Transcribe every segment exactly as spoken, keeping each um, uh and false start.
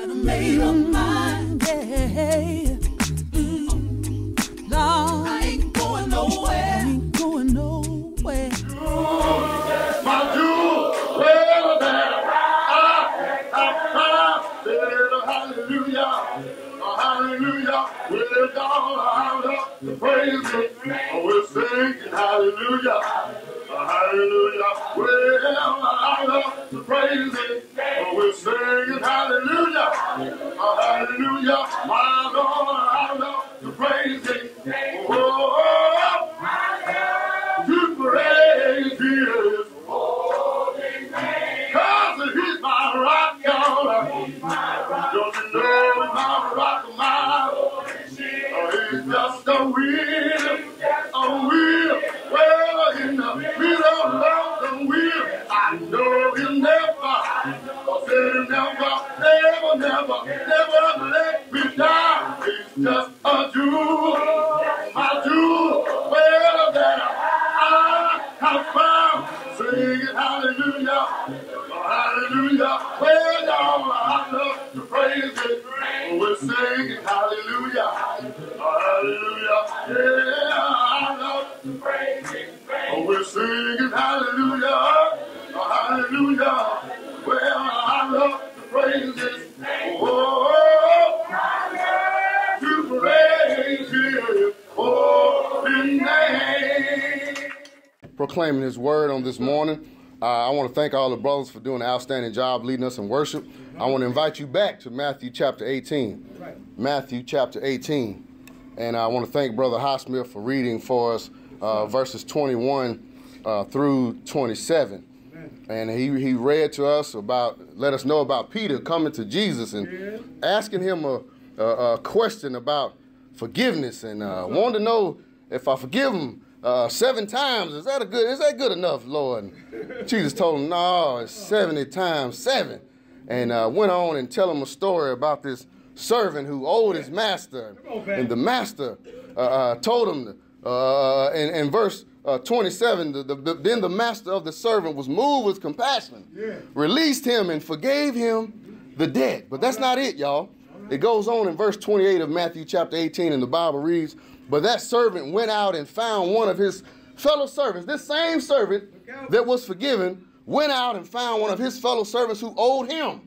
gotta make up mine. Yeah. Mm. No, I ain't going nowhere. I ain't going nowhere. My jewel, well, well, hallelujah, hallelujah. With all our hearts, the praise, we're singing hallelujah. Hallelujah, well, I love to praise it. Oh, we're singing hallelujah, hallelujah. My Lord, I love to praise it. Oh, to praise His holy name. 'Cause He's my rock, y'all. He's my rock. Don't you know He's my rock of mine? Oh, He's just a wheel, a wheel. Well, in the middle of the wheel, I know He'll never, I said never, never, never, never let me down. He's just a jewel, my jewel, well, that I have found. Singing hallelujah, hallelujah, well, y'all, I love to praise it. We're singing hallelujah, hallelujah, yeah. We're singing hallelujah, hallelujah. Well, I love to praise His oh, to praise His holy name. Proclaiming His word on this morning, uh, I want to thank all the brothers for doing an outstanding job leading us in worship. I want to invite you back to Matthew chapter eighteen. Matthew chapter eighteen, and I want to thank Brother Highsmith for reading for us uh, verses twenty-one. Uh, through twenty-seven. Amen. And he, he read to us about, let us know about Peter coming to Jesus and yeah. asking him a, a, a question about forgiveness and uh, wanted to know if I forgive him uh, seven times, is that, a good, is that good enough, Lord? And Jesus told him, no, it's seventy times seven. And uh, went on and tell him a story about this servant who owed his master. On, and the master uh, uh, told him, to, uh, and, and verse Uh, twenty-seven, the, the, the, then the master of the servant was moved with compassion, yeah. released him and forgave him the debt. But that's not it, y'all. It goes on in verse twenty-eight of Matthew chapter eighteen, and the Bible reads, but that servant went out and found one of his fellow servants. This same servant that was forgiven went out and found one of his fellow servants who owed him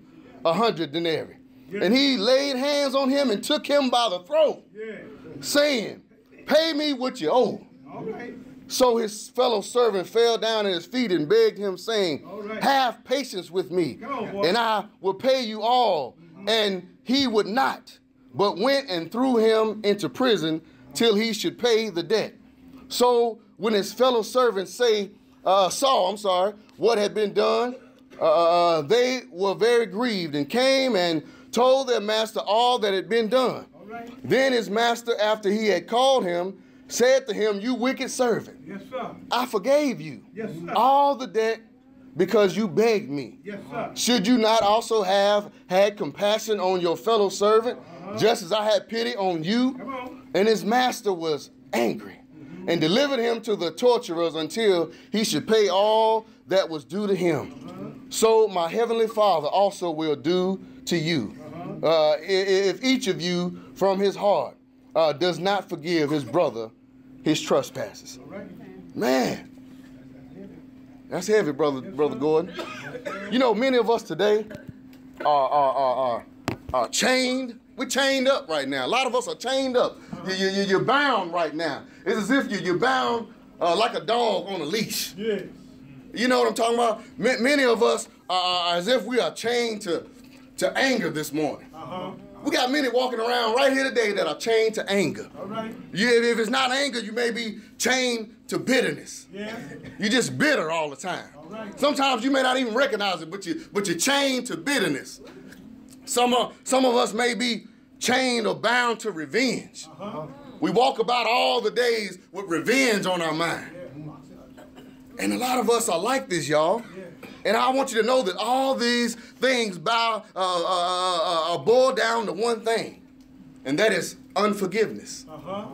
a hundred denarii. Yeah. And he laid hands on him and took him by the throat, yeah. saying, pay me what you owe. All right. So his fellow servant fell down at his feet and begged him, saying, right. have patience with me, on, and I will pay you all. Mm-hmm. And he would not, but went and threw him into prison till he should pay the debt. So when his fellow servants say, uh, saw, I'm sorry, what had been done, uh, they were very grieved and came and told their master all that had been done. Right. Then his master, after he had called him, said to him, you wicked servant, yes, sir. I forgave you yes, sir. all the debt because you begged me. Yes, sir. Should you not also have had compassion on your fellow servant, uh-huh. just as I had pity on you? Come on. And his master was angry mm-hmm. and delivered him to the torturers until he should pay all that was due to him. Uh-huh. So my heavenly Father also will do to you uh-huh. uh, if each of you from his heart uh, does not forgive his brother his trespasses. Man, that's heavy, brother, brother Gordon. You know, many of us today are, are, are, are, are chained. We're chained up right now. A lot of us are chained up. You, you, you, you're bound right now. It's as if you, you're bound uh, like a dog on a leash. Yes. You know what I'm talking about? M many of us are as if we are chained to, to anger this morning. Uh-huh. We got many walking around right here today that are chained to anger. All right. You, if it's not anger, you may be chained to bitterness. Yeah. You're just bitter all the time. All right. Sometimes you may not even recognize it, but, you, but you're chained to bitterness. Some of, some of us may be chained or bound to revenge. Uh-huh. We walk about all the days with revenge on our mind. Yeah. And a lot of us are like this, y'all. Yeah. And I want you to know that all these things bow, uh, uh, uh, boil down to one thing, and that is unforgiveness. Uh-huh.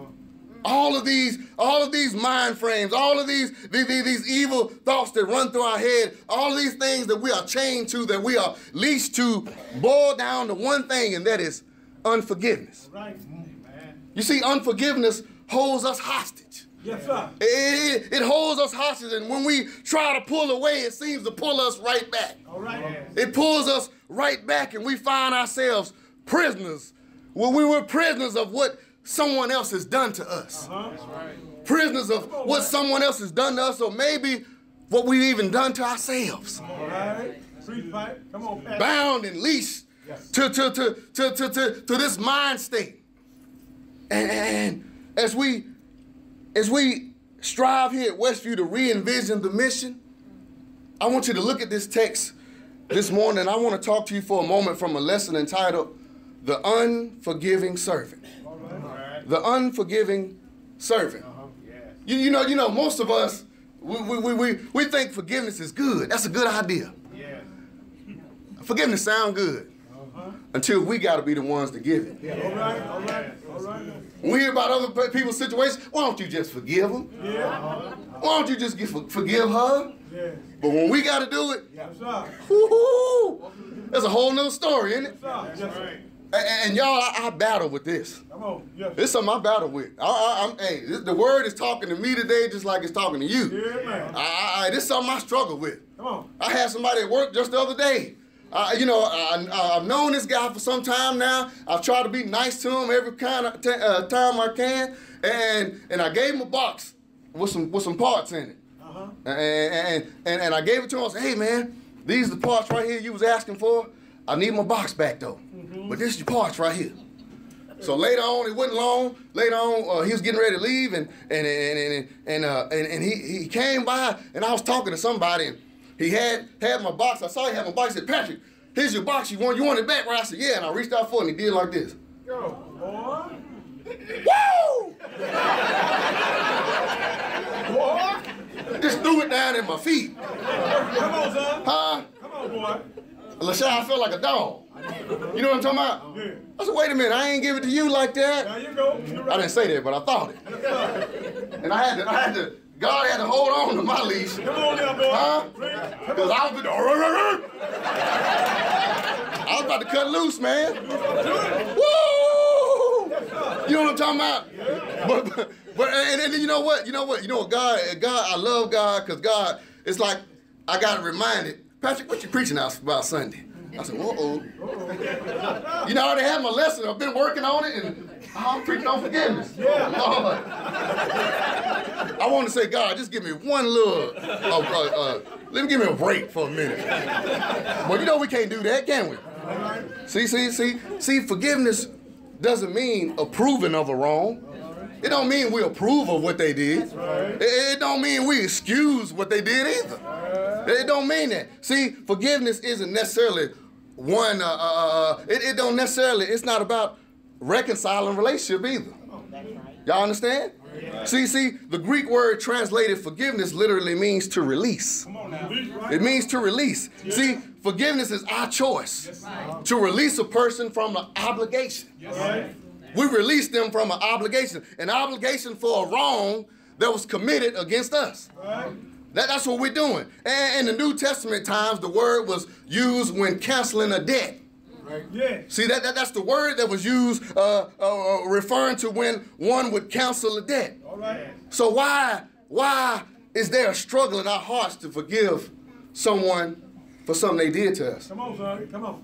All of these, all of these mind frames, all of these, these, these evil thoughts that run through our head, all of these things that we are chained to, that we are leashed to, boil down to one thing, and that is unforgiveness. Right. Amen. You see, unforgiveness holds us hostage. Yes, sir. It, it, it holds us hostage, and when we try to pull away, it seems to pull us right back. All right. It pulls us right back, and we find ourselves prisoners. Well, we were prisoners of what someone else has done to us. Uh-huh. That's right. Prisoners of on, what man. someone else has done to us, or maybe what we've even done to ourselves. All right. Come on, bound and leashed yes. to, to, to, to, to, to, to this mind state. And, and as we as we strive here at Westview to re-envision the mission, I want you to look at this text this morning. I want to talk to you for a moment from a lesson entitled The Unforgiving Servant. All right. All right. The Unforgiving Servant. Uh-huh. Yes. You, you know, you know, most of us, we, we, we, we think forgiveness is good. That's a good idea. Yes. Forgiveness sounds good. Uh-huh. Until we got to be the ones to give it. Yeah. All right, all right, all right. When we hear about other people's situations, why don't you just forgive them? Yeah. Uh-huh. Why don't you just give, forgive her? Yeah. But when we got to do it, yeah. whoo-hoo, that's a whole nother story, isn't it? That's right. And, and y'all, I, I battle with this. Come on, yes. This is something I battle with. I, I, I'm, hey, this, the word is talking to me today just like it's talking to you. Yeah, man. I, I, this is something I struggle with. Come on. I had somebody at work just the other day. I, you know, I, I've known this guy for some time now. I've tried to be nice to him every kind of t uh, time I can, and and I gave him a box with some with some parts in it. Uh huh. And and and, and I gave it to him. I said, "Hey, man, these are the parts right here you was asking for. I need my box back though, mm-hmm. but this is your parts right here." So later on, it wasn't long. Later on, uh, he was getting ready to leave, and and and and and, uh, and, and he he came by, and I was talking to somebody, and he had had my box. I saw he had my box. He said, "Patrick, here's your box. You want you want it back?" Right? I said, "Yeah," and I reached out for it, and he did like this. Yo, boy. Woo! Boy. Just threw it down at my feet. Come on, son. Huh? Come on, boy. LaShawn, I felt like a dog. You know what I'm talking about? Yeah. I said, wait a minute, I ain't give it to you like that. Now you go. You're right. I didn't say that, but I thought it. And I had to, I had to, God had to hold on to my leash. Come on now, boy. Huh? Because I was, I was about to cut loose, man. Woo! You know what I'm talking about? Yeah. But, but, but and, and you know what? You know what? You know what? God, God, I love God because God, it's like I got reminded. Patrick, what you preaching out about Sunday? I said, uh-oh. You know, I already had my lesson. I've been working on it, and I'm preaching on forgiveness. Yeah. Lord. I want to say, God, just give me one little, uh, uh, uh, let me give me a break for a minute. But you know we can't do that, can we? See, see, see, see, forgiveness doesn't mean approving of a wrong. It don't mean we approve of what they did. Right. It, it don't mean we excuse what they did either. Right. It don't mean that. See, forgiveness isn't necessarily one, uh, uh, it, it don't necessarily, it's not about reconciling relationship either. Y'all understand? Right. See, see, the Greek word translated forgiveness literally means to release. Come on now. It means to release. Yeah. See, forgiveness is our choice yes. right. to release a person from an obligation. Yes. Right. We released them from an obligation, an obligation for a wrong that was committed against us. Right. That, that's what we're doing. And in the New Testament times, the word was used when canceling a debt. Right. Yeah. See, that, that that's the word that was used uh, uh, referring to when one would cancel a debt. All right. So why, why is there a struggle in our hearts to forgive someone for something they did to us? Come on, son. Come on.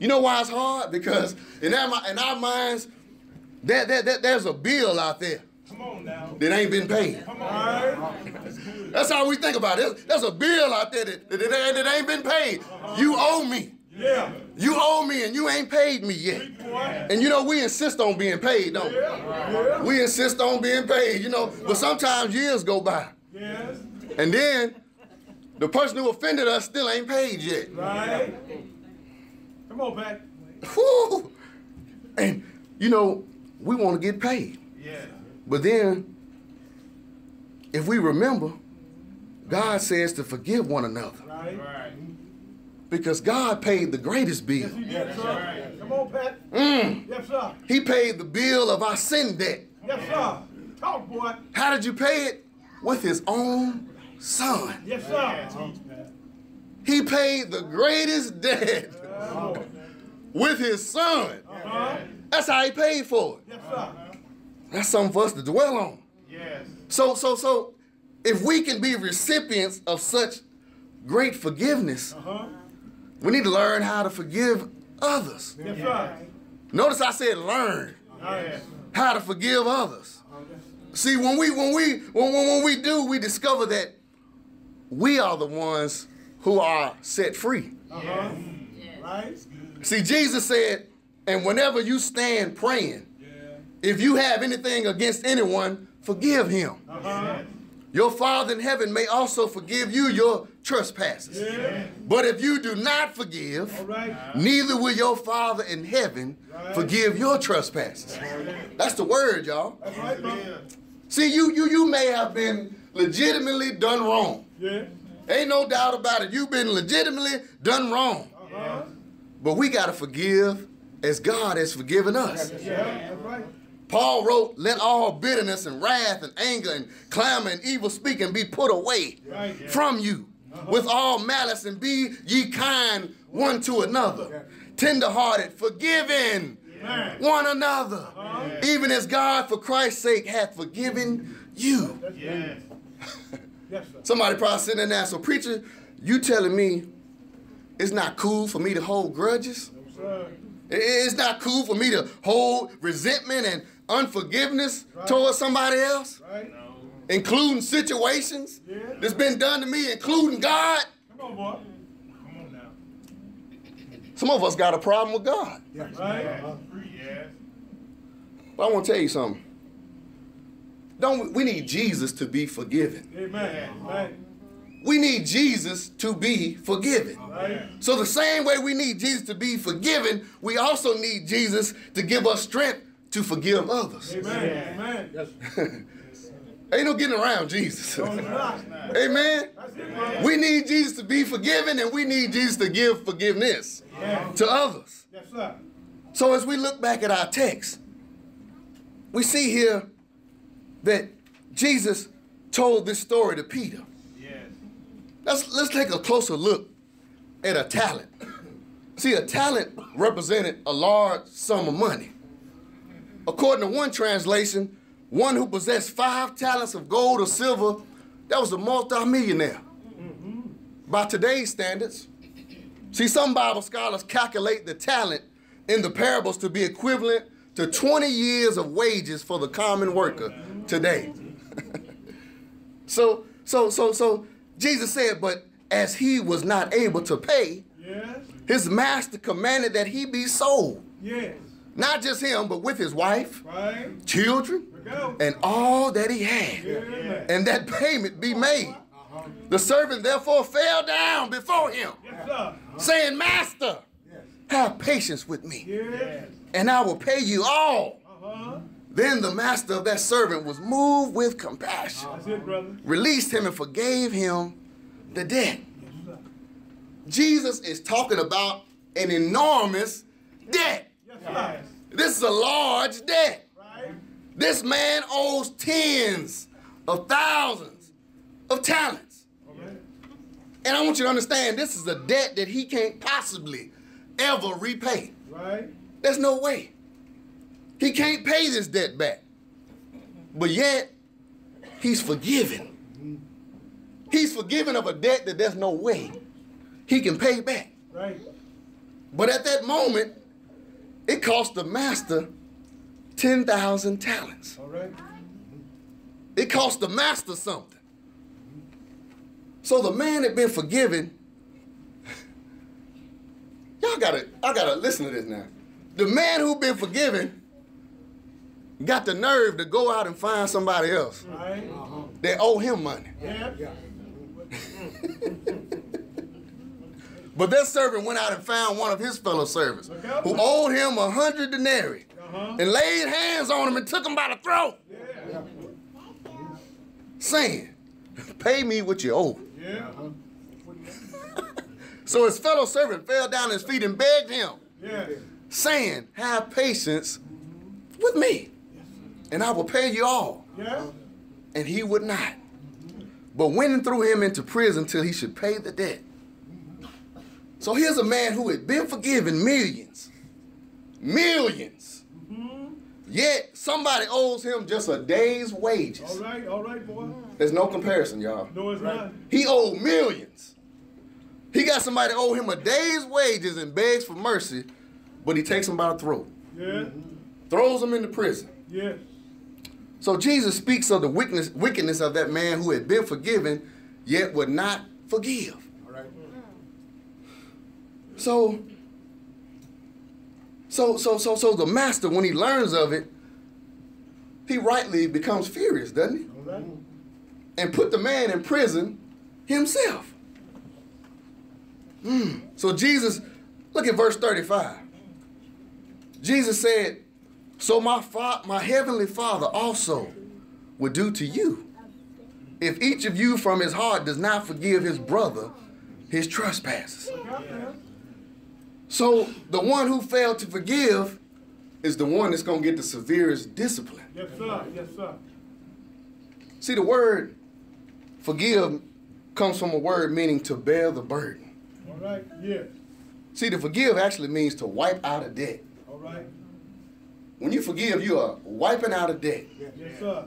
You know why it's hard? Because in our, in our minds, There, there, there, there's a bill out there Come on now. that ain't been paid. Come on. That's how we think about it. There's a bill out there that, that, that ain't been paid. Uh-huh. You owe me. Yeah. You owe me and you ain't paid me yet. Yeah. And you know, we insist on being paid, don't we? Yeah. Yeah. We insist on being paid, you know. But sometimes years go by. Yes. And then the person who offended us still ain't paid yet. Right. Come on, Pat. Whew. And, you know, we want to get paid. Yeah. But then, if we remember, God says to forgive one another. Right. Right. Because God paid the greatest bill. Yes, yes, sir. Come on, Pat. Mm. Yes, sir. He paid the bill of our sin debt. Yes, sir. Talk, boy. How did you pay it? With his own son. Yes, sir. He paid the greatest debt with his son. Uh-huh. That's how he paid for it. Yes, sir. That's something for us to dwell on. Yes. So, so, so, if we can be recipients of such great forgiveness, uh-huh. we need to learn how to forgive others. Yes, sir. Notice I said learn yes. how to forgive others. See, when we when we when, when we do, we discover that we are the ones who are set free. Uh-huh. Yes. Right? See, Jesus said, and whenever you stand praying, yeah. if you have anything against anyone, forgive him. Uh-huh. Your Father in heaven may also forgive you your trespasses. Yeah. But if you do not forgive, all right. neither will your Father in heaven right. forgive your trespasses. Right. That's the word, y'all. That's right, brother. See, you, you, you may have been legitimately done wrong. Yeah. Ain't no doubt about it. You've been legitimately done wrong. Uh-huh. But we got to forgive as God has forgiven us. Yeah. That's right. Paul wrote, let all bitterness and wrath and anger and clamor and evil speaking be put away yeah. from you. Uh-huh. With all malice, and be ye kind one to another. Yeah. Tenderhearted, forgiving yeah. one another. Uh-huh. yeah. Even as God for Christ's sake hath forgiven you. Yes. Yes, sir. Somebody probably sitting in there, so preacher, you telling me it's not cool for me to hold grudges? No, sir. It's not cool for me to hold resentment and unforgiveness right. towards somebody else, right. no. including situations yeah. that's been done to me, including God. Come on, boy. Come on now. Some of us got a problem with God. Yeah. Right. Yeah. But I want to tell you something. Don't we need Jesus to be forgiven? Amen. Amen. We need Jesus to be forgiven. Amen. So the same way we need Jesus to be forgiven, we also need Jesus to give us strength to forgive others. Amen. Amen. Ain't no getting around Jesus. Amen. We need Jesus to be forgiven, and we need Jesus to give forgiveness yeah. to others. Yes, sir. So as we look back at our text, we see here that Jesus told this story to Peter. Let's, let's take a closer look at a talent. See, a talent represented a large sum of money. According to one translation, one who possessed five talents of gold or silver, that was a multimillionaire. Mm-hmm. By today's standards, see, some Bible scholars calculate the talent in the parables to be equivalent to twenty years of wages for the common worker today. so, so, so, so, Jesus said, but as he was not able to pay, yes. his master commanded that he be sold. Yes. Not just him, but with his wife, right. children, and all that he had. Yes. And that payment be made. Uh-huh. The servant therefore fell down before him, yes, uh-huh. saying, Master, yes. have patience with me, yes. and I will pay you all. Uh-huh. Then the master of that servant was moved with compassion, that's it, brother. Released him and forgave him the debt. Yes, Jesus is talking about an enormous debt. Yes, yes. This is a large debt. Right. This man owes tens of thousands of talents. Okay. And I want you to understand, this is a debt that he can't possibly ever repay. Right. There's no way. He can't pay this debt back, but yet he's forgiven. He's forgiven of a debt that there's no way he can pay back. Right. But at that moment, it cost the master ten thousand talents. All right. It cost the master something. So the man had been forgiven. Y'all gotta, I gotta listen to this now. The man who'd been forgiven got the nerve to go out and find somebody else. Right. Uh-huh. They owe him money. Yeah. Yeah. But that servant went out and found one of his fellow servants who owed him a hundred denarii uh-huh. and laid hands on him and took him by the throat, yeah. saying, pay me what you owe. Yeah. So his fellow servant fell down at his feet and begged him, yeah. saying, have patience with me, and I will pay you all. Yeah. And he would not, but went and threw him into prison till he should pay the debt. So here's a man who had been forgiven millions, millions, mm-hmm. yet somebody owes him just a day's wages. All right, all right, boy. There's no comparison, y'all. No, it's right. not. He owed millions. He got somebody that owed him a day's wages and begs for mercy, but he takes him by the throat. Yeah. Mm-hmm. Throws him into prison. Yeah. So Jesus speaks of the wickedness, wickedness of that man who had been forgiven, yet would not forgive. All right. So, so, so, so, so the master, when he learns of it, he rightly becomes furious, doesn't he? All right. And put the man in prison himself. Mm. So Jesus, look at verse thirty-five. Jesus said, "So my fa- my heavenly Father also would do to you, if each of you from his heart does not forgive his brother his trespasses." So the one who failed to forgive is the one that's going to get the severest discipline. Yes, sir. Yes, sir. See, the word forgive comes from a word meaning to bear the burden. All right. Yeah. See, to forgive actually means to wipe out a debt. All right. When you forgive, you are wiping out a debt. Yes, sir.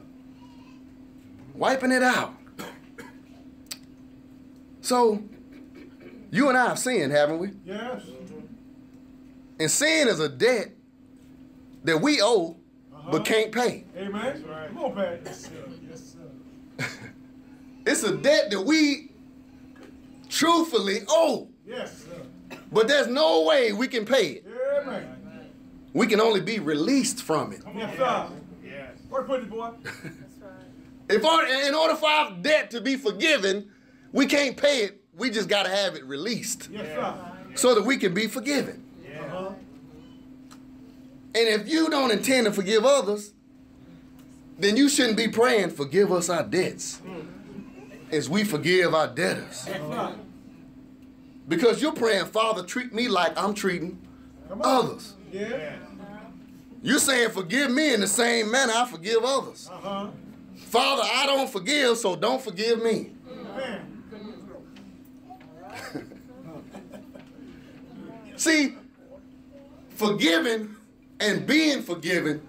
Wiping it out. So, you and I have sinned, haven't we? Yes. And sin is a debt that we owe, uh-huh. but can't pay. Amen. That's right. Come on, Pat. Yes, sir. Yes, sir. It's a debt that we truthfully owe. Yes, sir. But there's no way we can pay it. Amen. We can only be released from it. Yes, sir. Yes. Where put it, boy? That's right. If our, in order for our debt to be forgiven, we can't pay it. We just got to have it released. Yes, sir. So that we can be forgiven. Yeah. Uh-huh. And if you don't intend to forgive others, then you shouldn't be praying, "Forgive us our debts as we forgive our debtors." Uh-huh. Because you're praying, "Father, treat me like I'm treating others." Yeah. You're saying, "Forgive me in the same manner I forgive others." Uh-huh. Father, I don't forgive, so don't forgive me. Uh-huh. See, forgiving and being forgiven,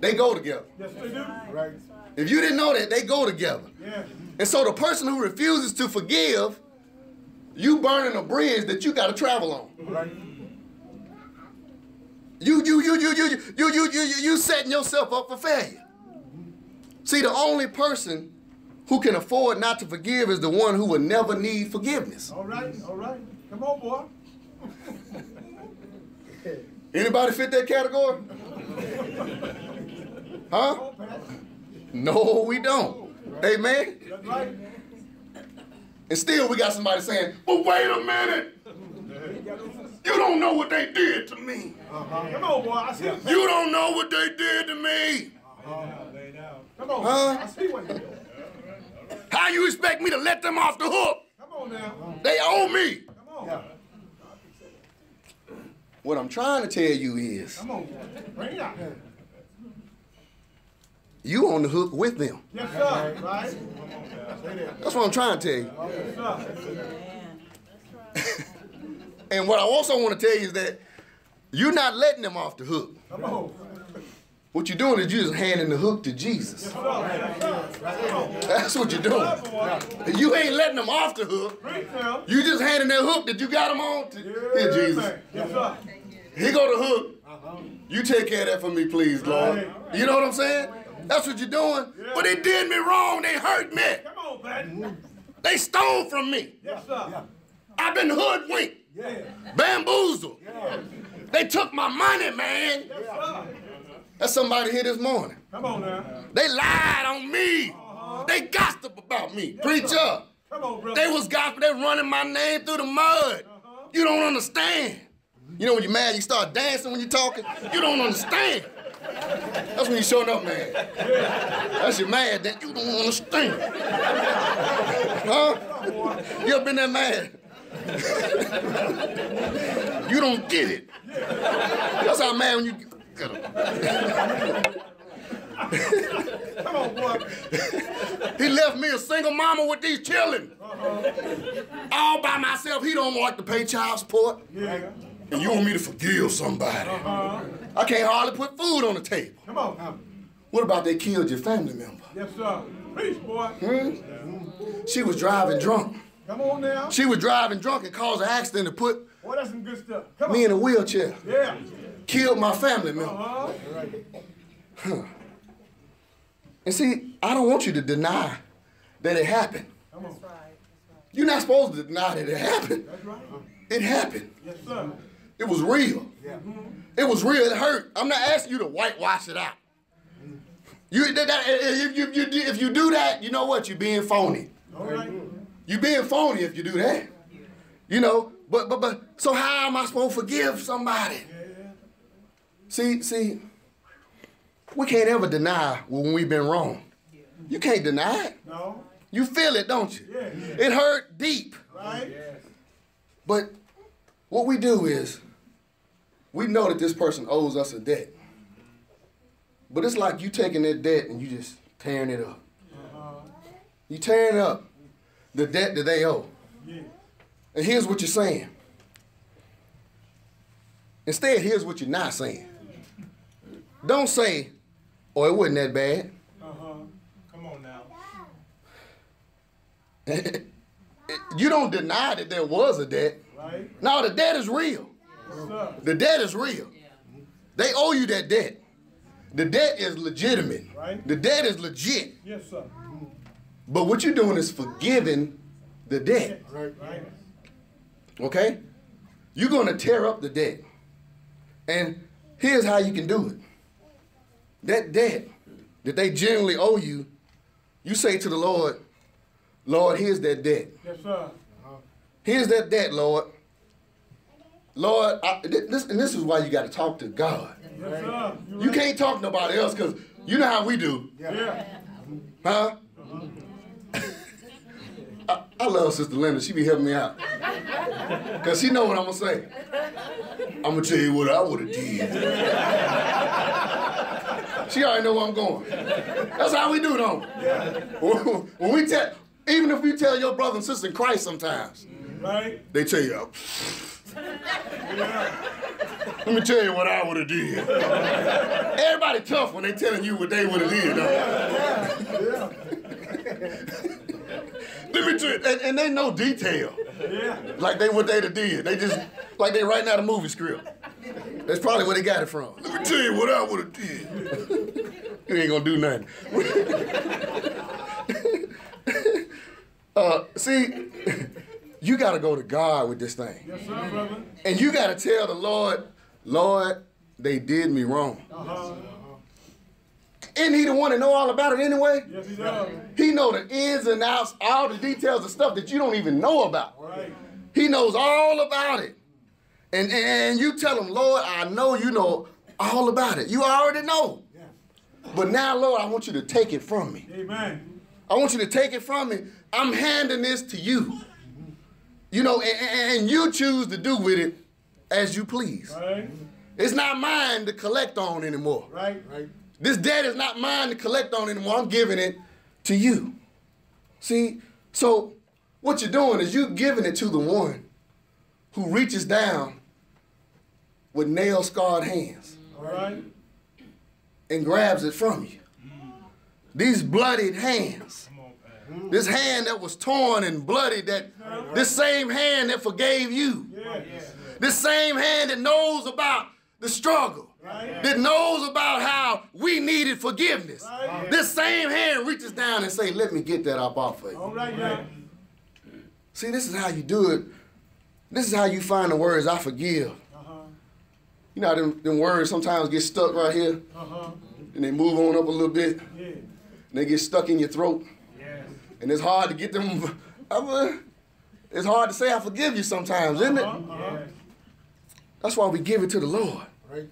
they go together. Yes, they do. Right. If you didn't know that, they go together. Yeah. And so the person who refuses to forgive, you burning a bridge that you got to travel on. Right. You, you, you, you, you, you, you, you, you setting yourself up for failure. See, the only person who can afford not to forgive is the one who will never need forgiveness. All right, all right. Come on, boy. Anybody fit that category? Huh? No, we don't. Amen? That's right. And still we got somebody saying, "But wait a minute. You don't know what they did to me. Uh-huh. Come on, boy. I see you don't know what they did to me. Uh-huh. Come on. Huh? I see what you do. How you expect me to let them off the hook? Come on now. They owe me." Come on. Yeah. What I'm trying to tell you is, come on, bring it out. You on the hook with them. Yes, sir. Right? That's what I'm trying to tell you. Yes, sir. And what I also want to tell you is that you're not letting them off the hook. Come on. What you're doing is you're just handing the hook to Jesus. That's what you're doing. You ain't letting them off the hook. You just handing that hook that you got them on to. Here, Jesus. Here go the hook. You take care of that for me, please, Lord. You know what I'm saying? That's what you're doing. But they did me wrong. They hurt me. Come on, man. They stole from me. Yes, sir. I've been hoodwinked. Yeah. Bamboozled. Yeah. They took my money, man. Yeah. That's somebody here this morning. Come on now. They lied on me. Uh-huh. They gossiped about me. Yes, preacher. Come on, brother. They was gossiping. They running my name through the mud. Uh-huh. You don't understand. You know when you're mad, you start dancing when you're talking. You don't understand. That's when you're showing up mad. Yeah. That's your mad that you don't understand. Huh? You ever been that mad? You don't get it. That's how mad when you get them. Come on, boy. He left me a single mama with these children. Uh-huh. All by myself. He don't want to pay child support. Yeah. And you want me to forgive somebody. Uh-huh. I can't hardly put food on the table. Come on. Now. What about they killed your family member? Yes, sir. Peace, boy. Hmm? Yeah. She was driving drunk. Come on now. She was driving drunk and caused an accident to put boy, that's some good stuff. Come me on. In a wheelchair. Yeah. Killed my family member. Uh-huh. Huh. And see, I don't want you to deny that it happened. That's right. That's right. You're not supposed to deny that it happened. That's right. It happened. Yes, sir. It was real. Yeah. It was real. It hurt. I'm not asking you to whitewash it out. You, that, that, if, you, you, if you do that, you know what? You're being phony. All right. You're being phony if you do that. You know, but, but, but, so how am I supposed to forgive somebody? Yeah. See, see. We can't ever deny when we've been wrong. Yeah. You can't deny it. No. You feel it, don't you? Yeah, yeah. It hurt deep. Right? Yes. But what we do is we know that this person owes us a debt. But it's like you taking that debt and you just tearing it up. Uh-huh. You tearing up the debt that they owe. Yeah. And here's what you're saying. Instead, here's what you're not saying. Don't say, oh, it wasn't that bad. Uh-huh. Come on now. You don't deny that there was a debt. Right. No, the debt is real. Yes, the debt is real. Yeah. They owe you that debt. The debt is legitimate. Right. The debt is legit. Yes, sir. But what you're doing is forgiving the debt. Right, right. Okay? You're going to tear up the debt. And here's how you can do it. That debt that they generally owe you, you say to the Lord, Lord, here's that debt. Yes, sir. Uh-huh. Here's that debt, Lord. Lord, I, this, and this is why you got to talk to God. Yes, sir. You, you right. Can't talk to nobody else because you know how we do. Yeah. Yeah. Huh? Uh-huh. I, I love Sister Linda. She be helping me out. Because she know what I'm going to say. I'm going to tell you what I would have did. She already know where I'm going. That's how we do, though. Yeah. When we tell, even if you tell your brother and sister in Christ sometimes, right? They tell you, yeah. Let me tell you what I would have did. Everybody tough when they telling you what they would have did, though. Let me tell you, and, and they know detail. Yeah. Like they what they'd have did. They just like they writing out a movie script. That's probably where they got it from. Let me tell you what I would have did. You ain't gonna do nothing. uh, see, you gotta go to God with this thing. Yes, sir, brother. And you gotta tell the Lord, Lord, they did me wrong. Uh-huh. Isn't he the one that know all about it anyway? Yes, he does. He know the ins and outs, all the details of stuff that you don't even know about. Right. He knows all about it. And, and you tell him, Lord, I know you know all about it. You already know. Yeah. But now, Lord, I want you to take it from me. Amen. I want you to take it from me. I'm handing this to you. Mm-hmm. You know, and, and you choose to do with it as you please. Right. It's not mine to collect on anymore. Right. Right. This debt is not mine to collect on anymore. I'm giving it to you. See, so what you're doing is you're giving it to the one who reaches down with nail-scarred hands. All right. And grabs it from you. Mm. These bloodied hands. On, this hand that was torn and bloodied, that, right. This same hand that forgave you. Yeah. Yeah. This same hand that knows about the struggle. Right. That knows about how we needed forgiveness. Right. This same hand reaches down and say, let me get that up off of you. All right, yeah. See, this is how you do it. This is how you find the words, I forgive. Uh-huh. You know how them, them words sometimes get stuck right here? Uh-huh. And they move on up a little bit. Yeah. And they get stuck in your throat. Yeah. And it's hard to get them. It's hard to say I forgive you sometimes, isn't it? Uh-huh. Uh-huh. That's why we give it to the Lord. Right.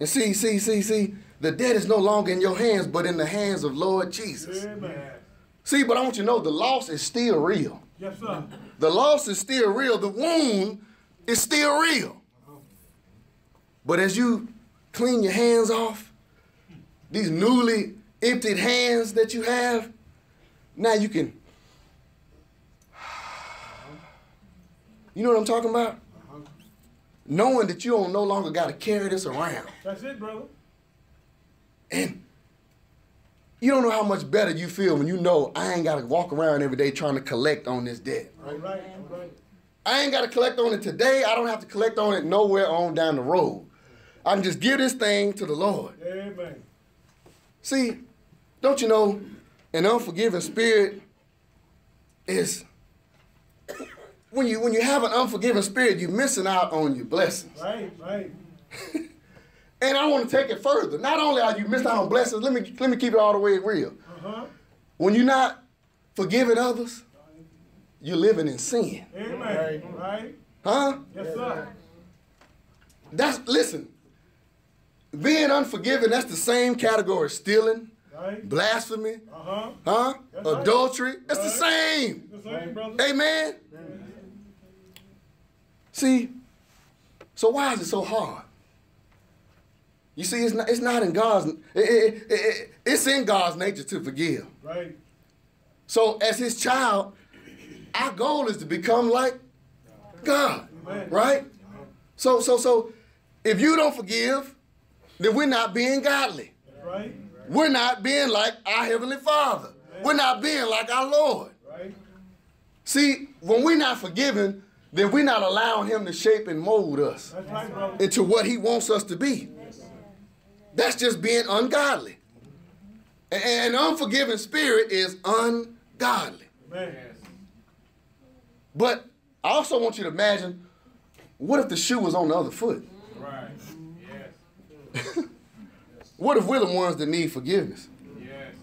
And see, see, see, see, the debt is no longer in your hands, but in the hands of Lord Jesus. Amen. See, but I want you to know the loss is still real. Yes, sir. The loss is still real. The wound is still real. But as you clean your hands off, these newly emptied hands that you have, now you can, you know what I'm talking about? Uh-huh. Knowing that you don't no longer got to carry this around. That's it, brother. And you don't know how much better you feel when you know I ain't got to walk around every day trying to collect on this debt. All right, right, right. I ain't got to collect on it today. I don't have to collect on it nowhere on down the road. I can just give this thing to the Lord. Amen. See, don't you know, an unforgiving spirit is, when you, when you have an unforgiving spirit, you're missing out on your blessings. Right, right. And I want to take it further. Not only are you missing out on blessings, let me, let me keep it all the way real. Uh-huh. When you're not forgiving others, you're living in sin. Amen. Right. Right. Huh? Yes, sir. That's, listen, being unforgiving, that's the same category. Stealing, right. Blasphemy, uh-huh. huh? That's adultery, right. That's the same. That's right, brother. Amen? Amen. See, so why is it so hard? You see, it's not, it's not in God's, it, it, it, it's in God's nature to forgive. Right. So as his child, our goal is to become like God, Amen. Right? So, so, so, if you don't forgive, then we're not being godly. Right. We're not being like our Heavenly Father. Right. We're not being like our Lord. Right. See, when we're not forgiving, then we're not allowing him to shape and mold us That's right, into what he wants us to be. Yes. That's just being ungodly. And, and an unforgiving spirit is ungodly. Amen. But I also want you to imagine, what if the shoe was on the other foot? Right. Yes. What if we're the ones that need forgiveness? Yes.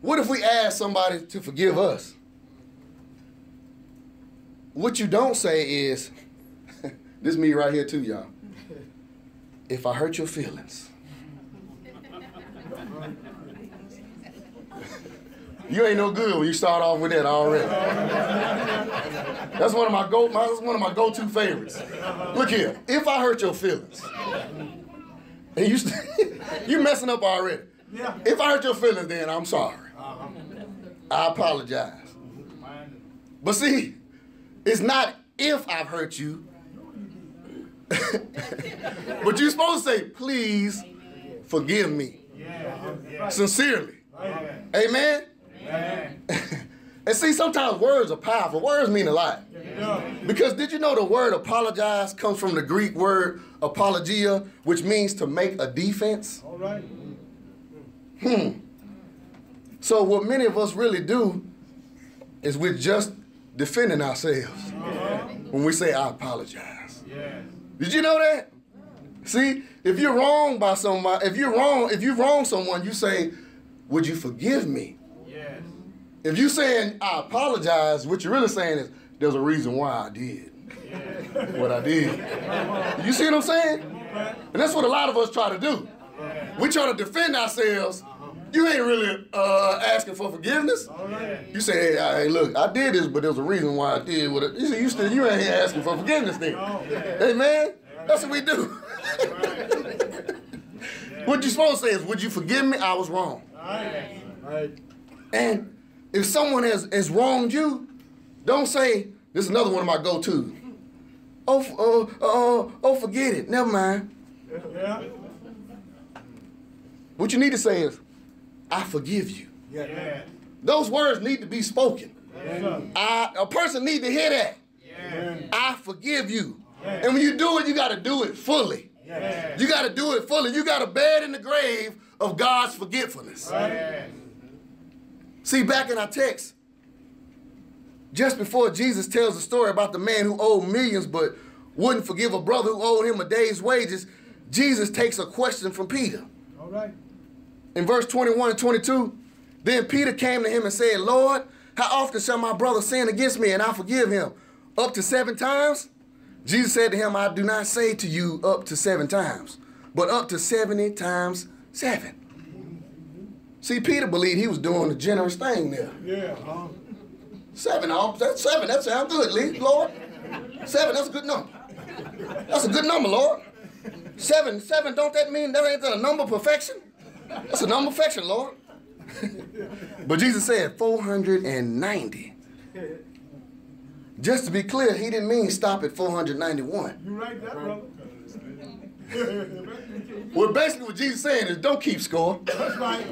What if we ask somebody to forgive us? What you don't say is, this is me right here too, y'all. If I hurt your feelings, you ain't no good when you start off with that already. That's one of my go. My, that's one of my go-to favorites. Look here, if I hurt your feelings, and you you messing up already. Yeah. If I hurt your feelings, then I'm sorry. Uh-huh. I apologize. But see, it's not if I've hurt you, but you're supposed to say, please forgive me, sincerely. Amen. And see, sometimes words are powerful. Words mean a lot. Because did you know the word apologize comes from the Greek word apologia, which means to make a defense? All right. Hmm. So what many of us really do is we're just defending ourselves when we say, I apologize. Did you know that? See, if you're wronged by somebody, if you're wrong, if you wrong someone, you say, would you forgive me? If you're saying, I apologize, what you're really saying is, there's a reason why I did what I did. You see what I'm saying? And that's what a lot of us try to do. We try to defend ourselves. You ain't really uh, asking for forgiveness. You say, hey, hey, look, I did this, but there's a reason why I did what I did. You see, you, still, you ain't asking for forgiveness then. Hey, man, that's what we do. What you're supposed to say is, would you forgive me? I was wrong. And if someone has, has wronged you, don't say, this is another one of my go-tos. Oh, oh, oh, oh, forget it. Never mind. Yeah. What you need to say is, I forgive you. Yeah. Yeah. Those words need to be spoken. Yeah. I, a person needs to hear that. Yeah. I forgive you. Yeah. And when you do it, you got to do it fully. Yeah. You got to do it fully. You got to bear it in the grave of God's forgetfulness. Right. See, back in our text, just before Jesus tells the story about the man who owed millions but wouldn't forgive a brother who owed him a day's wages, Jesus takes a question from Peter. All right. In verse twenty-one and twenty-two, then Peter came to him and said, Lord, how often shall my brother sin against me and I forgive him? Up to seven times? Jesus said to him, I do not say to you up to seven times, but up to seventy times seven. See, Peter believed he was doing a generous thing there. Yeah. Uh, seven, that's seven, that sounds good, Lee, Lord. Seven, that's a good number. That's a good number, Lord. Seven, seven, don't that mean that ain't a number of perfection? That's a number of affection, Lord. But Jesus said four hundred ninety. Just to be clear, he didn't mean stop at four hundred ninety-one. You right, that brother. Well, basically what Jesus is saying is don't keep score. That's right.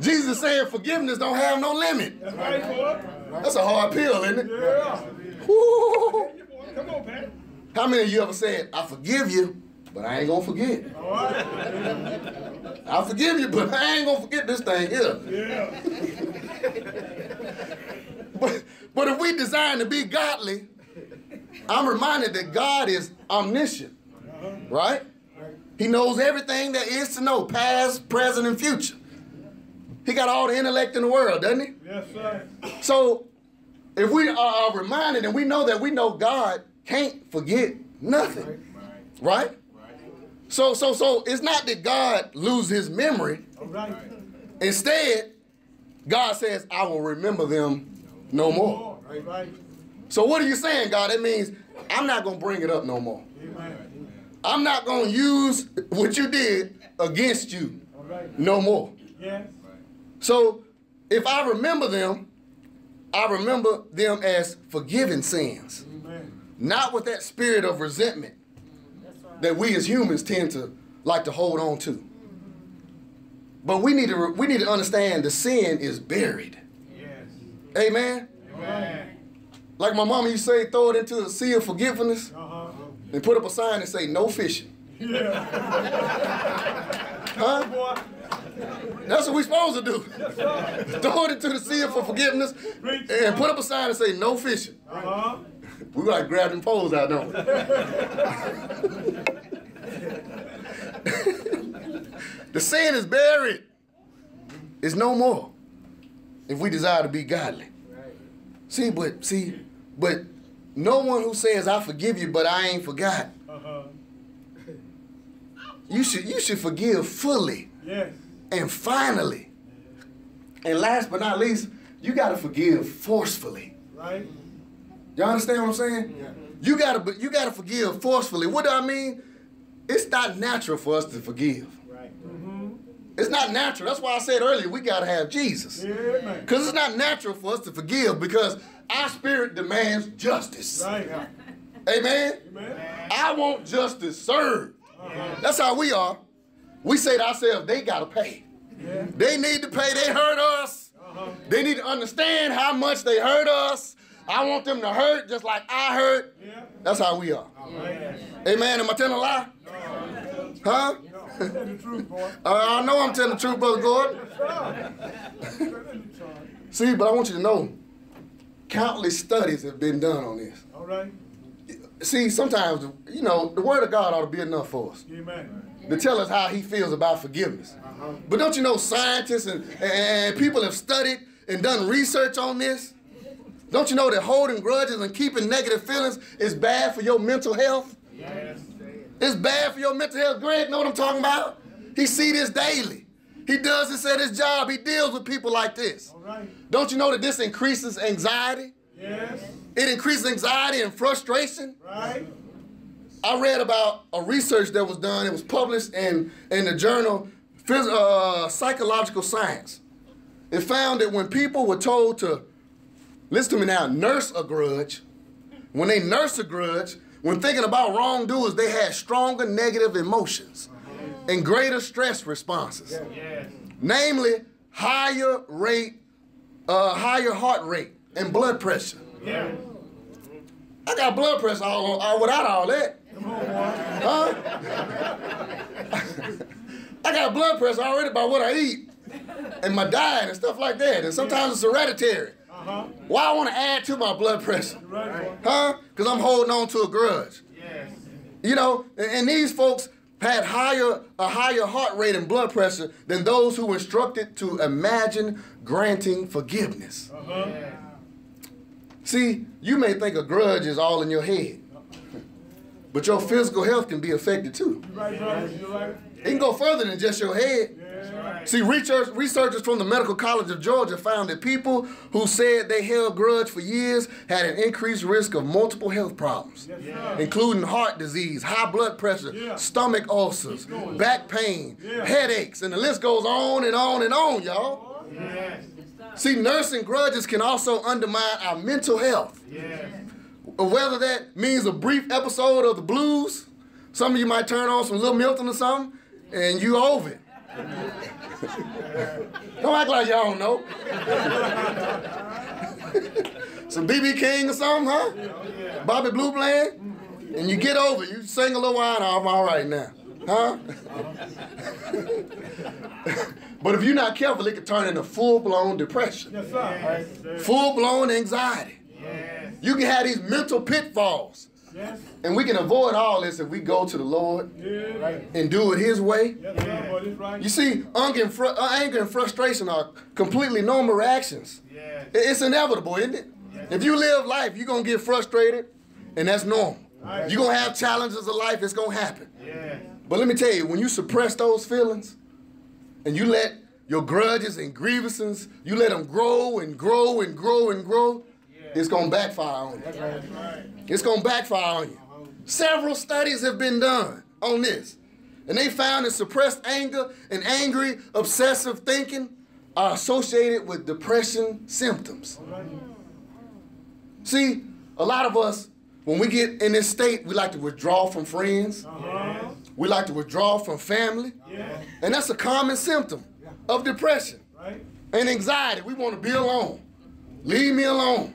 Jesus is saying forgiveness don't have no limit. That's right, boy. That's a hard pill, isn't it? Yeah. Woo. Come on, Pat. How many of you ever said, I forgive you, but I ain't going to forget? All right. I forgive you, but I ain't going to forget this thing here. Yeah. But, but if we design to be godly, I'm reminded that God is omniscient, right? He knows everything there is to know, past, present, and future. He got all the intellect in the world, doesn't he? Yes, sir. So if we are reminded and we know that we know God can't forget nothing, right? So, so, so it's not that God loses his memory. Instead, God says, I will remember them no more. So what are you saying, God? That means I'm not going to bring it up no more. Amen. I'm not going to use what you did against you no more. Yes. So if I remember them, I remember them as forgiven sins. Amen. Not with that spirit of resentment that we as humans tend to like to hold on to. But we need to, we need to understand the sin is buried. Yes. Amen? Amen. Like my mama used to say, throw it into the sea of forgiveness uh-huh. and put up a sign and say, no fishing. Yeah. Huh? That's what we're supposed to do. Yes, throw it into the sea of forgiveness and put up a sign and say, no fishing. Uh-huh. We got to grab them poles out, don't we? The sin is buried. It's no more if we desire to be godly. See, but see, but no one who says I forgive you, but I ain't forgot. Uh-huh. You should you should forgive fully, yes, and finally, and last but not least, you gotta forgive forcefully. Right? You understand what I'm saying? Yeah. You gotta you gotta forgive forcefully. What do I mean? It's not natural for us to forgive. Right. Mm-hmm. It's not natural. That's why I said earlier, we got to have Jesus. Because it's not natural for us to forgive because our spirit demands justice. Right. Amen? Amen? I want justice served. Uh-huh. That's how we are. We say to ourselves, they got to pay. Yeah. They need to pay. They hurt us. Uh-huh. They need to understand how much they hurt us. I want them to hurt just like I hurt. Yeah. That's how we are. Amen. Amen. Am I telling a lie? No. Huh? The truth, boy. uh, I know I'm telling the truth, Brother Gordon. See, but I want you to know, countless studies have been done on this. All right. See, sometimes, you know, the word of God ought to be enough for us. Amen. To tell us how he feels about forgiveness. Uh-huh. But don't you know scientists and, and people have studied and done research on this? Don't you know that holding grudges and keeping negative feelings is bad for your mental health? Yes. It's bad for your mental health. Greg know what I'm talking about? He see this daily. He does this at his job. He deals with people like this. All right. Don't you know that this increases anxiety? Yes. It increases anxiety and frustration. Right. I read about a research that was done. It was published in, in the journal Phys uh, Psychological Science. It found that when people were told to, listen to me now, nurse a grudge, when they nurse a grudge, when thinking about wrongdoers, they had stronger negative emotions and greater stress responses. Yes. Yes. Namely, higher rate, uh, higher heart rate and blood pressure. Yeah. I got blood pressure all, all, without all that. Come on, huh? I got blood pressure already by what I eat and my diet and stuff like that. And sometimes it's hereditary. Uh-huh. Why I want to add to my blood pressure? Right. Huh? Because I'm holding on to a grudge. Yes. You know, and, and these folks had higher a higher heart rate and blood pressure than those who were instructed to imagine granting forgiveness. Uh-huh. Yeah. See, you may think a grudge is all in your head, but your physical health can be affected too. You're right, brother. You're right. It can go further than just your head. Yeah. See, research, researchers from the Medical College of Georgia found that people who said they held grudge for years had an increased risk of multiple health problems, yes, yeah. including heart disease, high blood pressure, yeah. stomach ulcers, back pain, yeah. headaches, and the list goes on and on and on, y'all. Yes. See, nursing grudges can also undermine our mental health. Yes. Whether that means a brief episode of the blues, some of you might turn on some Little Milton or something, and you over it. Don't act like y'all don't know. Some B B King or something, huh? Yeah. Bobby Blue Bland, and you get over it. You sing a little while, and I'm all right now, huh? But if you're not careful, it can turn into full-blown depression, yes, sir. Yes, full-blown anxiety. Yes. You can have these mental pitfalls. Yes. And we can avoid all this if we go to the Lord yeah. right. and do it His way. Yeah. You see, anger and, fr anger and frustration are completely normal reactions. Yeah. It's inevitable, isn't it? Yeah. If you live life, you're going to get frustrated, and that's normal. Right. You're going to have challenges of life. It's going to happen. Yeah. But let me tell you, when you suppress those feelings and you let your grudges and grievances, you let them grow and grow and grow and grow, it's going to backfire on you. It's going to backfire on you. Several studies have been done on this, and they found that suppressed anger and angry, obsessive thinking are associated with depression symptoms. See, a lot of us, when we get in this state, we like to withdraw from friends. Uh-huh. We like to withdraw from family. Yeah. And that's a common symptom of depression right. and anxiety. We want to be alone. Leave me alone.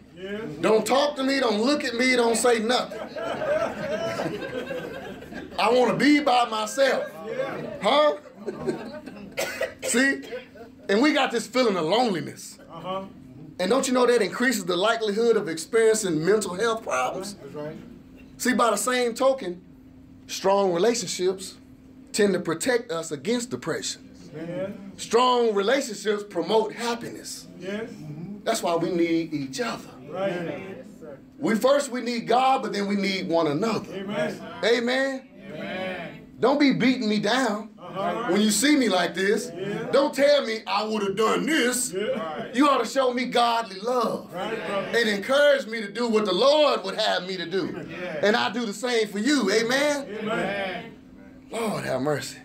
Don't talk to me, don't look at me, don't say nothing. I want to be by myself. Huh? See? And we got this feeling of loneliness. And don't you know that increases the likelihood of experiencing mental health problems? See, by the same token, strong relationships tend to protect us against depression. Strong relationships promote happiness. That's why we need each other. Right. We first we need God, but then we need one another. Amen. Amen. Amen. Don't be beating me down uh-huh. when you see me like this. Yeah. Don't tell me I would have done this. Yeah. You ought to show me godly love right. and encourage me to do what the Lord would have me to do. Yeah. And I do the same for you. Amen. Amen. Lord have mercy.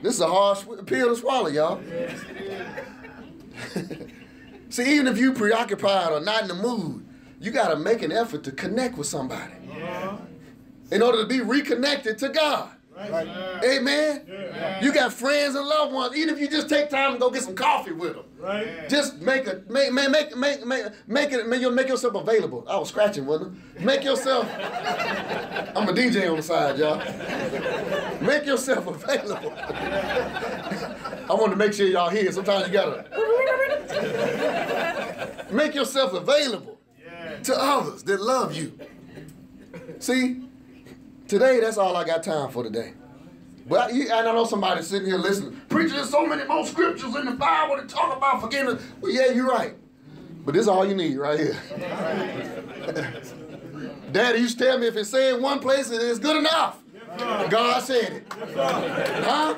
This is a hard pill to swallow, y'all. Yeah. See, even if you're preoccupied or not in the mood, you got to make an effort to connect with somebody yeah. in order to be reconnected to God. Right. Amen? Yeah. You got friends and loved ones. Even if you just take time and go get some coffee with them. Right. Just make a make make make make make it make, make yourself available. I was scratching, wasn't I? Make yourself I'm a D J on the side, y'all. Make yourself available. I want to make sure y'all hear. Sometimes you gotta make yourself available yeah. to others that love you. See? Today, that's all I got time for today. But I, I know somebody sitting here listening. Preacher, there's so many more scriptures in the Bible that talk about forgiveness. Well, yeah, you're right. But this is all you need right here. Daddy used to tell me if it's said one place, it's good enough. God said it. Huh?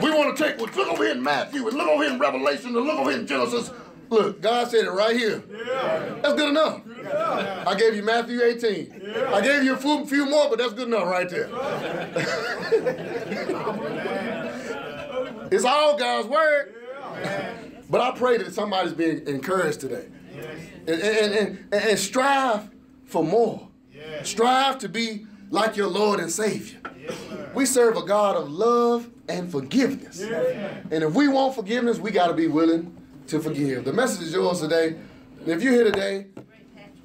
We want to take, well, look over here in Matthew, and look over here in Revelation, and look over here in Genesis. Look, God said it right here. Yeah. That's good enough. Yeah. I gave you Matthew eighteen. Yeah. I gave you a few, few more, but that's good enough right there. It's all God's word. Yeah. But I pray that somebody's being encouraged today. Yes. And, and, and, and strive for more. Yes. Strive to be like your Lord and Savior. Yes, we serve a God of love and forgiveness. Yes. And if we want forgiveness, we got to be willing to forgive. The message is yours today. If you're here today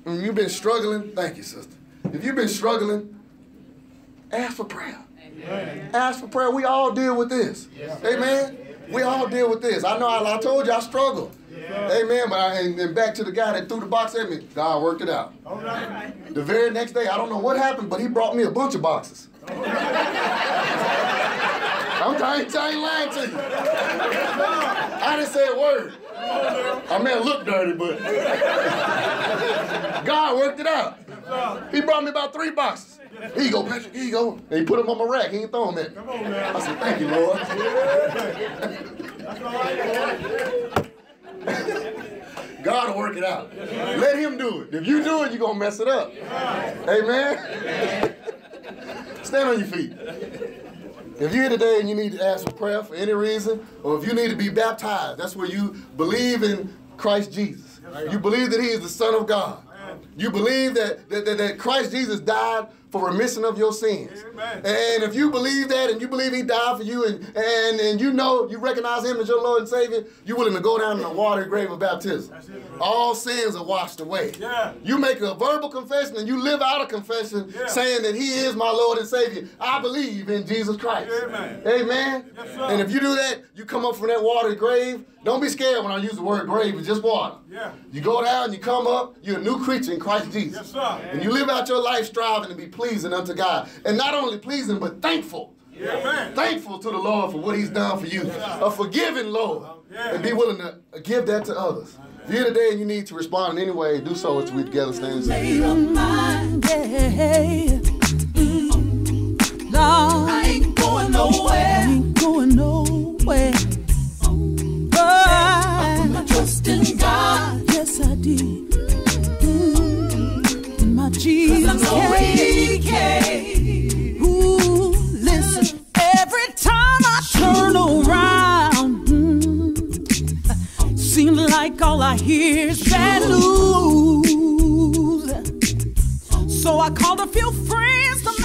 and you've been struggling, thank you, sister. If you've been struggling, ask for prayer. Amen. Ask for prayer. We all deal with this. Yes, amen. Yes. We all deal with this. I know I, I told you I struggled. Yes. Amen. But I, and, and back to the guy that threw the box at me, God worked it out. All right. The very next day, I don't know what happened, but he brought me a bunch of boxes. All right. I'm, I, ain't, I ain't lying to you. I didn't say a word. I may have looked dirty, but God worked it out. He brought me about three boxes. Here you go, Patrick, here you go. And he put them on my rack. He ain't throwing them at me. I said, thank you, Lord. God will work it out. Let him do it. If you do it, you're going to mess it up. Amen? Stand on your feet. If you're here today and you need to ask for prayer for any reason, or if you need to be baptized, that's where you believe in Christ Jesus. You believe that he is the Son of God. You believe that, that, that, that Christ Jesus died for remission of your sins. Amen. And if you believe that and you believe he died for you and, and, and you know, you recognize him as your Lord and Savior, you're willing to go down in the water grave of baptism. It, all sins are washed away. Yeah. You make a verbal confession and you live out a confession yeah. saying that he is my Lord and Savior. I believe in Jesus Christ. Amen. Amen. Yes, and if you do that, you come up from that water grave. Don't be scared when I use the word grave, it's just water. Yeah. You go down, you come up, you're a new creature in Christ Jesus. Yes, sir. And you live out your life striving to be pleasing unto God. And not only pleasing, but thankful. Yeah. Thankful to the Lord for what he's done for you. Yeah. A forgiving Lord. Yeah. And be willing to give that to others. If you're here today and you need to respond in any way, do so as we together stand. Lay on my day. Mm. Lord, I ain't going nowhere. I ain't going nowhere. Trust in God, yes I did. Mm-hmm. In my Jesus, he came. Ooh, listen. Every time I turn around, mm, seems like all I hear is bad news. So I called a few friends to